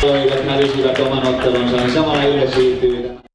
Toivat nälysivät oman ottelunsa, niin samalla yleisyytyy.